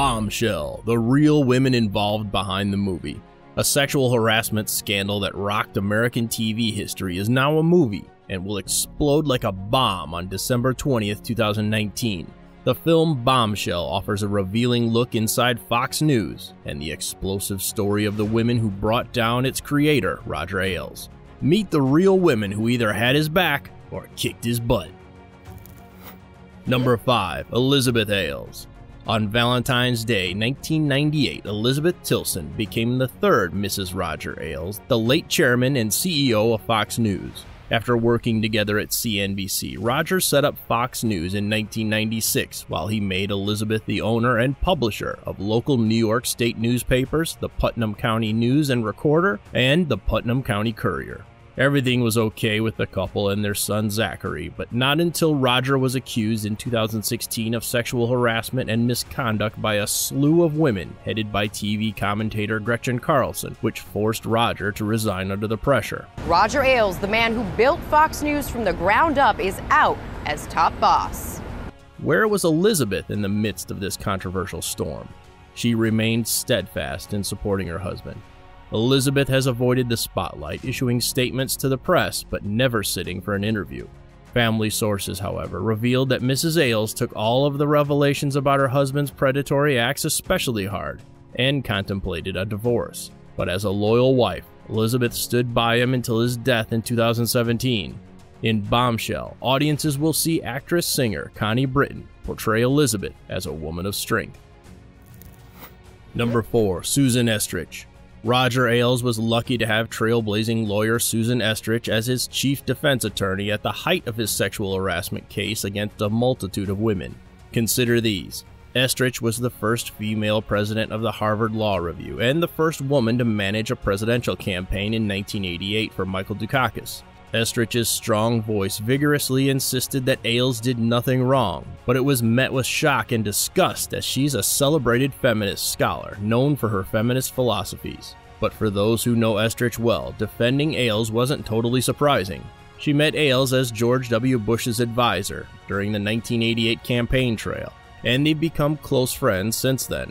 Bombshell, the real women involved behind the movie. A sexual harassment scandal that rocked American TV history is now a movie and will explode like a bomb on December 20th, 2019. The film Bombshell offers a revealing look inside Fox News and the explosive story of the women who brought down its creator, Roger Ailes. Meet the real women who either had his back or kicked his butt. Number 5. Elizabeth Ailes. On Valentine's Day, 1998, Elizabeth Tilson became the third Mrs. Roger Ailes, the late chairman and CEO of Fox News. After working together at CNBC, Roger set up Fox News in 1996 while he made Elizabeth the owner and publisher of local New York State newspapers, the Putnam County News and Recorder, and the Putnam County Courier. Everything was okay with the couple and their son Zachary, but not until Roger was accused in 2016 of sexual harassment and misconduct by a slew of women headed by TV commentator Gretchen Carlson, which forced Roger to resign under the pressure. Roger Ailes, the man who built Fox News from the ground up, is out as top boss. Where was Elizabeth in the midst of this controversial storm? She remained steadfast in supporting her husband. Elizabeth has avoided the spotlight, issuing statements to the press, but never sitting for an interview. Family sources, however, revealed that Mrs. Ailes took all of the revelations about her husband's predatory acts especially hard and contemplated a divorce. But as a loyal wife, Elizabeth stood by him until his death in 2017. In Bombshell, audiences will see actress-singer Connie Britton portray Elizabeth as a woman of strength. Number 4. Susan Estrich. Roger Ailes was lucky to have trailblazing lawyer Susan Estrich as his chief defense attorney at the height of his sexual harassment case against a multitude of women. Consider these. Estrich was the first female president of the Harvard Law Review and the first woman to manage a presidential campaign in 1988 for Michael Dukakis. Estrich's strong voice vigorously insisted that Ailes did nothing wrong, but it was met with shock and disgust as she's a celebrated feminist scholar known for her feminist philosophies. But for those who know Estrich well, defending Ailes wasn't totally surprising. She met Ailes as George W. Bush's advisor during the 1988 campaign trail, and they've become close friends since then.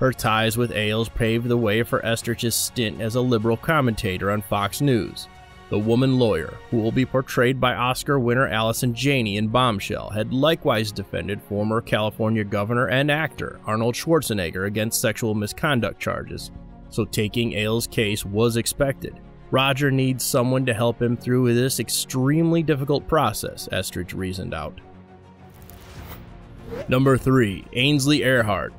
Her ties with Ailes paved the way for Estrich's stint as a liberal commentator on Fox News. The woman lawyer, who will be portrayed by Oscar winner Allison Janney in Bombshell, had likewise defended former California governor and actor Arnold Schwarzenegger against sexual misconduct charges, so taking Ailes' case was expected. Roger needs someone to help him through this extremely difficult process, Estrich reasoned out. Number 3. Ainsley Earhardt.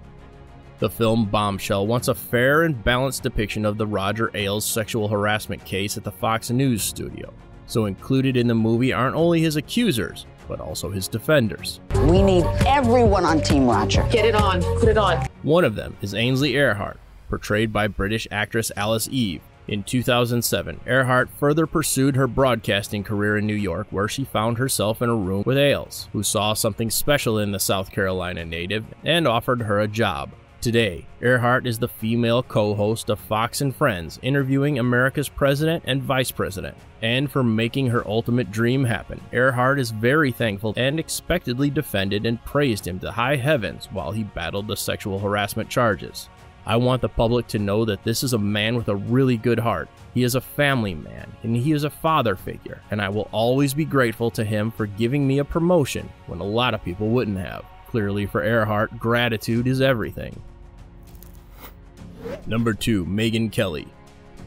The film Bombshell wants a fair and balanced depiction of the Roger Ailes sexual harassment case at the Fox News studio. So included in the movie aren't only his accusers, but also his defenders. We need everyone on Team Roger. Get it on, put it on. One of them is Ainsley Earhardt, portrayed by British actress Alice Eve. In 2007, Earhardt further pursued her broadcasting career in New York, where she found herself in a room with Ailes, who saw something special in the South Carolina native and offered her a job. Today, Earhardt is the female co-host of Fox and Friends, interviewing America's president and vice president. And for making her ultimate dream happen, Earhardt is very thankful and expectedly defended and praised him to high heavens while he battled the sexual harassment charges. I want the public to know that this is a man with a really good heart. He is a family man, and he is a father figure, and I will always be grateful to him for giving me a promotion when a lot of people wouldn't have. Clearly for Earhardt, gratitude is everything. Number 2. Megyn Kelly.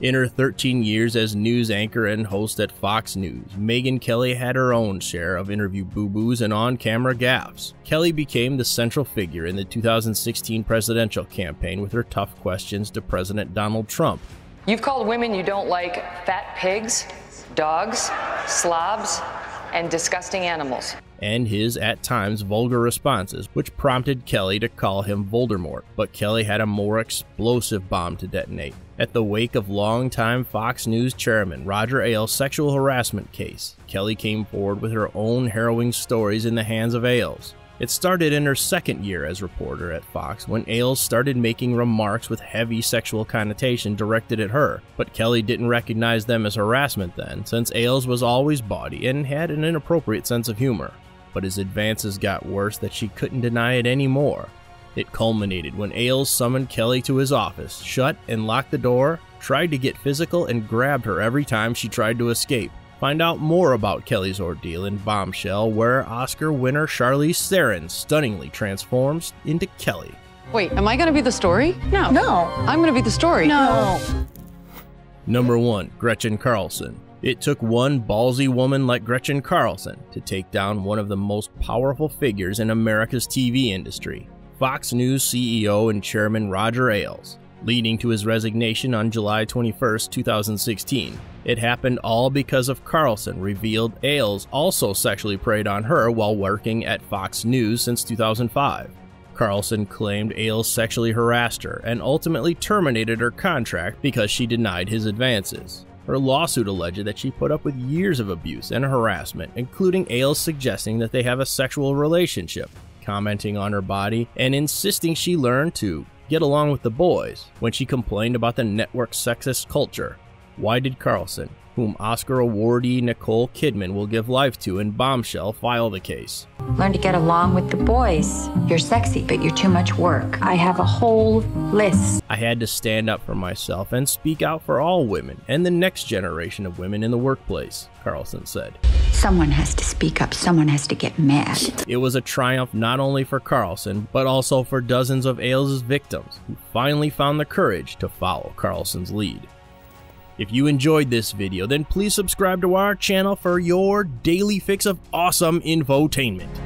In her 13 years as news anchor and host at Fox News, Megyn Kelly had her own share of interview boo-boos and on-camera gaffes. Kelly became the central figure in the 2016 presidential campaign with her tough questions to President Donald Trump. You've called women you don't like fat pigs, dogs, slobs, and disgusting animals. And his, at times, vulgar responses, which prompted Kelly to call him Voldemort. But Kelly had a more explosive bomb to detonate. At the wake of longtime Fox News chairman Roger Ailes' sexual harassment case, Kelly came forward with her own harrowing stories in the hands of Ailes. It started in her second year as reporter at Fox when Ailes started making remarks with heavy sexual connotation directed at her, but Kelly didn't recognize them as harassment then, since Ailes was always bawdy and had an inappropriate sense of humor. But his advances got worse that she couldn't deny it anymore. It culminated when Ailes summoned Kelly to his office, shut and locked the door, tried to get physical, and grabbed her every time she tried to escape. Find out more about Kelly's ordeal in Bombshell, where Oscar winner Charlize Theron stunningly transforms into Kelly. Wait, am I going to be the story? No. No. I'm going to be the story. No. Number 1. Gretchen Carlson. It took one ballsy woman like Gretchen Carlson to take down one of the most powerful figures in America's TV industry, Fox News CEO and chairman Roger Ailes, leading to his resignation on July 21, 2016. It happened all because of Carlson revealed Ailes also sexually preyed on her while working at Fox News since 2005. Carlson claimed Ailes sexually harassed her and ultimately terminated her contract because she denied his advances. Her lawsuit alleged that she put up with years of abuse and harassment, including Ailes suggesting that they have a sexual relationship, commenting on her body, and insisting she learned to get along with the boys when she complained about the network's sexist culture. Why did Carlson, whom Oscar awardee Nicole Kidman will give life to in Bombshell, file the case? Learn to get along with the boys. You're sexy, but you're too much work. I have a whole list. I had to stand up for myself and speak out for all women and the next generation of women in the workplace, Carlson said. Someone has to speak up. Someone has to get mad. It was a triumph not only for Carlson, but also for dozens of Ailes' victims who finally found the courage to follow Carlson's lead. If you enjoyed this video, then please subscribe to our channel for your daily fix of awesome infotainment.